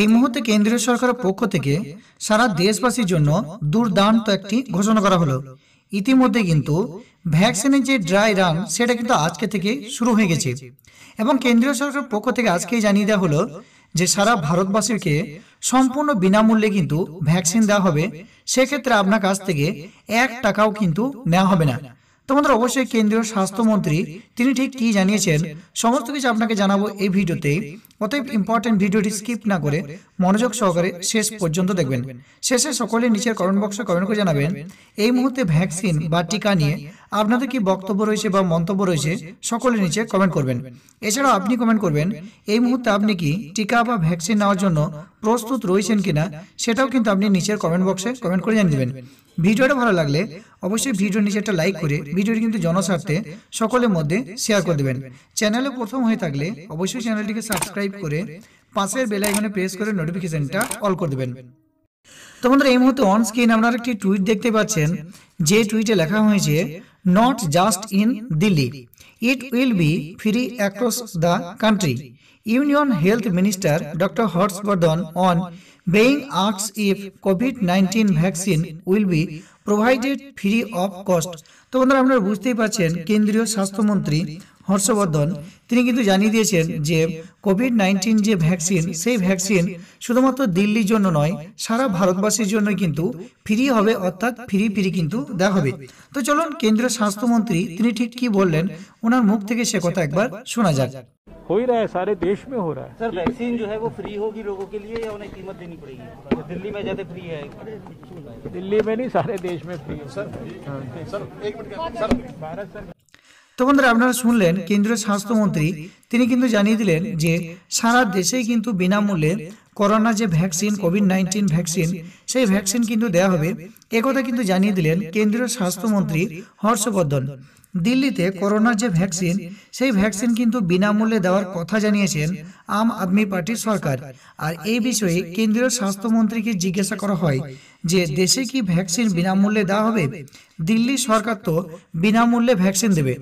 এই মুহূর্তে কেন্দ্রীয় সরকারের পক্ষ থেকে সারা দেশবাসীর জন্য দুর্দান্ত একটি ঘোষণা করা হলো। ইতিমধ্যে কিন্তু ভ্যাকসিনের যে ড্রাই রান সেটা কিন্তু আজকে থেকে শুরু হয়ে গেছে এবং কেন্দ্রীয় সরকারের পক্ষ থেকে আজকেই জানিয়ে দেওয়া হলো যে সারা ভারতবাসীকে সম্পূর্ণ বিনামূল্যে কিন্তু ভ্যাকসিন দেওয়া হবে। সেক্ষেত্রে আপনার কাছ থেকে 1 টাকাও কিন্তু নেওয়া হবে না। তোমাদের অবশ্যই কেন্দ্রীয় স্বাস্থ্যমন্ত্রী তিনি ঠিক কী জানিয়েছেন সমস্ত কিছু আপনাকে জানাবো এই ভিডিওতে। অতএব ইম্পর্টেন্ট ভিডিওটি স্কিপ না করে মনোযোগ সহকারে শেষ পর্যন্ত দেখবেন। শেষে সকলে নিচের কমেন্ট বক্সে কমেন্ট করে জানাবেন এই মুহূর্তে ভ্যাকসিন বা টিকা নিয়ে আপনাদের কি বক্তব্য রয়েছে বা মন্তব্য রয়েছে, সকলে নিচে কমেন্ট করবেন। এছাড়াও আপনি কমেন্ট করবেন এই মুহূর্তে আপনি কি টিকা বা ভ্যাকসিন নেওয়ার জন্য প্রস্তুত রয়েছেন কিনা, সেটাও কিন্তু আপনি নিচের কমেন্ট বক্সে কমেন্ট করে জানিয়ে দেবেন। ভিডিওটা ভালো লাগলে অবশ্যই ভিডিও নিচে একটা লাইক করে ভিডিওটি কিন্তু জনস্বার্থে সকলের মধ্যে শেয়ার করে দেবেন। চ্যানেলে প্রথম হয়ে থাকলে অবশ্যই চ্যানেলটিকে সাবস্ক্রাইব করে পাশের বেল আইকনে প্রেস করে নোটিফিকেশনটা অল করে দেবেন। তো বন্ধুরা এই মুহূর্তে অন স্ক্রিন আপনারা একটি টুইট দেখতে পাচ্ছেন, যে টুইটে লেখা হয়েছে not just in Delhi, it will be free across the country. Union Health Minister Dr. Harsh Vardhan on being asked if COVID-19 vaccine will be provided free of cost। তো বন্ধুরা আপনারা বুঝতেই পারছেন কেন্দ্রীয় স্বাস্থ্যমন্ত্রী হর্ষবর্ধন তিনি কিন্তু জানিয়ে দিয়েছেন যে কোভিড-19 যে ভ্যাকসিন সেই ভ্যাকসিন শুধুমাত্র দিল্লির জন্য নয়, সারা ভারতবাসীর জন্য কিন্তু ফ্রি হবে, অর্থাৎ ফ্রি কিন্তু দেওয়া হবে। তো চলুন কেন্দ্রীয় স্বাস্থ্যমন্ত্রী তিনি ঠিক কি বললেন ওনার মুখ থেকে সে কথা একবার শোনা যাক। हो ही रहा है, सारे देश में हो रहा है सर। वैक्सीन जो है वो फ्री होगी लोगों के लिए या उन्हें कीमत देनी पड़ेगी? दिल्ली में ज्यादा फ्री है, दिल्ली में नहीं सारे देश में फ्री है सर। सर एक मिनट सर, भारत सर। তো বন্ধুরা আপনারা শুনলেন কেন্দ্রীয় স্বাস্থ্যমন্ত্রী তিনি কিন্তু জানিয়ে দিলেন যে সারা দেশেই কিন্তু বিনামূল্যে করোনা যে ভ্যাকসিন কোভিড-19 ভ্যাকসিন সেই ভ্যাকসিন কিন্তু দেওয়া হবে। একথা কিন্তু জানিয়ে দিলেন কেন্দ্রীয় স্বাস্থ্যমন্ত্রী হর্ষবর্ধন। দিল্লিতে করোনার যে ভ্যাকসিন সেই ভ্যাকসিন কিন্তু বিনামূল্যে দেওয়ার কথা জানিয়েছেন আম আদমি পার্টির সরকার। আর এই বিষয়ে কেন্দ্রীয় স্বাস্থ্যমন্ত্রীকে জিজ্ঞাসা করা হয় যে দেশে কি ভ্যাকসিন বিনামূল্যে দেওয়া হবে, দিল্লি সরকার তো বিনামূল্যে ভ্যাকসিন দেবে।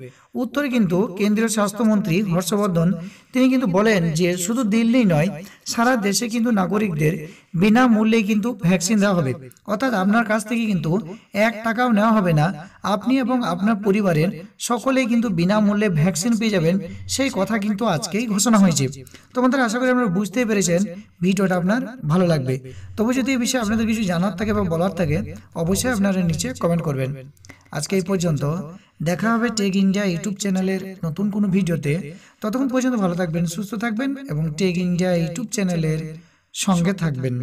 উত্তরে কিন্তু কেন্দ্রীয় স্বাস্থ্যমন্ত্রী হর্ষবর্ধন তিনি কিন্তু বলেন যে শুধু দিল্লি নয়, সারা দেশে কিন্তু নাগরিকদের বিনামূল্যে কিন্তু ভ্যাকসিন দেওয়া হবে, অর্থাৎ আপনার কাছ থেকে কিন্তু 1 টাকাও নেওয়া হবে না। আপনি এবং আপনার পরিবারের সকলেই কিন্তু বিনামূল্যে ভ্যাকসিন পেয়ে যাবেন, সেই কথা কিন্তু আজকেই ঘোষণা হয়েছে। তোমাদের আশা করি আপনারা বুঝতে পেরেছেন, ভিডিওটা আপনার ভালো লাগবে। তবু যদি এই বিষয়ে আপনাদের কিছু জানার থাকে বা বলার থাকে অবশ্যই আপনারা নিচে কমেন্ট করবেন। আজকে এই পর্যন্ত, দেখা হবে টেক ইন্ডিয়া ইউটিউব চ্যানেলের নতুন কোনো ভিডিওতে। ততক্ষণ পর্যন্ত ভালো থাকবেন, সুস্থ থাকবেন এবং টেক ইন্ডিয়া ইউটিউব চ্যানেলের সঙ্গে থাকবেন।